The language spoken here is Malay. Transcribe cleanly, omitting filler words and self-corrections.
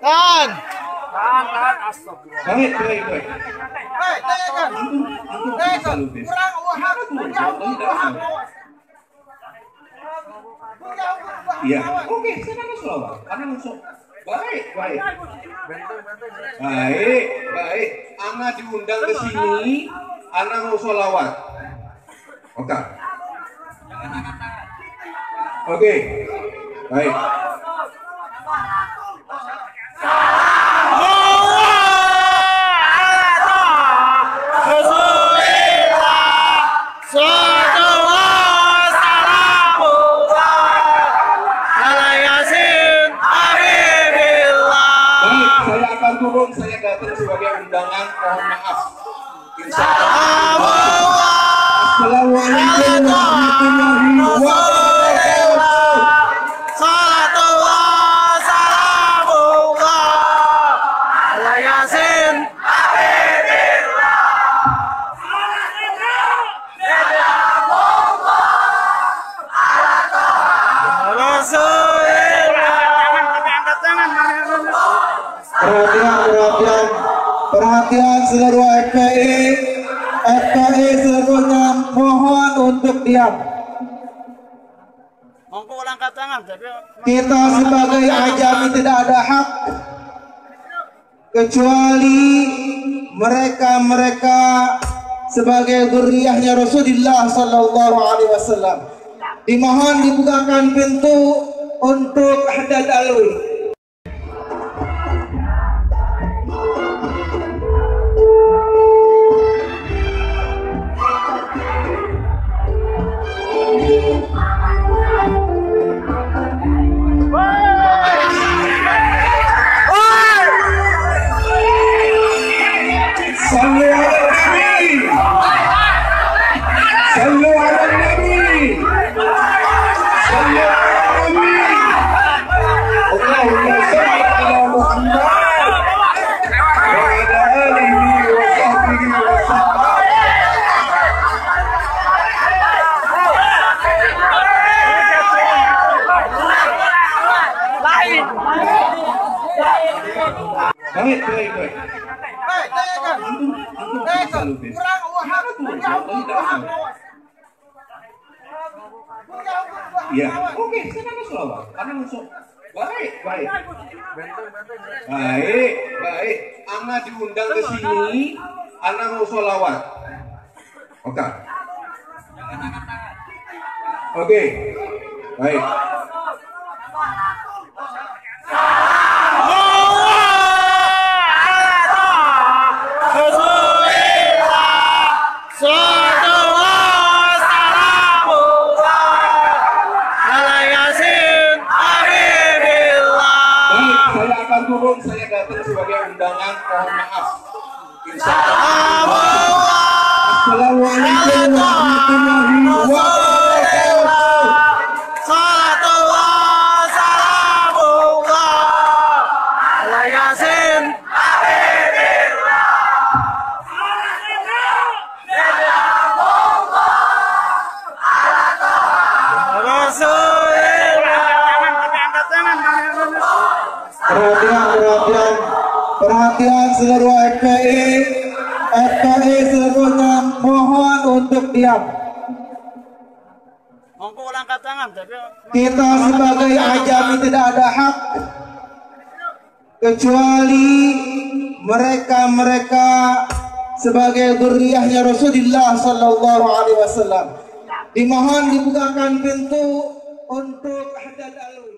Tahan. Astagfirullah. Baik. Iya, oke, saya selawat. Karena masuk. Baik. Baik. Ana diundang ke sini, ana mau selawat. Oke. Baik. Turun, saya datang sebagai undangan, mohon maaf. Assalamualaikum warahmatullahi wabarakatuh. Salatullah, salamullah, ala Yasin, Habibillah. Salatullah, ala Tuhan, Rasulullah. Perhatian seluruh FPI seluruhnya, mohon untuk diam. Kita sebagai ajami tidak ada hak kecuali mereka sebagai dzurriyyahnya Rasulullah Shallallahu Alaihi Wasallam. Dimohon dibukakan pintu untuk Haddad Alwi. Oke, saya selawat. Karena masuk. Baik. Ana diundang ke sini, ana mau selawat. Oke. Baik. Turun, saya datang sebagai undangan, mohon maaf. Assalamualaikum warahmatullahi wabarakatuh. Salatullah, salamullah, ala Yasin, Habibillah. Salatullah, ala Tuhan, Rasulullah. Perhatian seluruh FPI seluruhnya, mohon untuk diam. Kita sebagai ajami tidak ada hak kecuali mereka sebagai dzurriyyahnya Rasulullah Shallallahu Alaihi Wasallam. Dimohon dibukakan pintu untuk Haddad Alwi.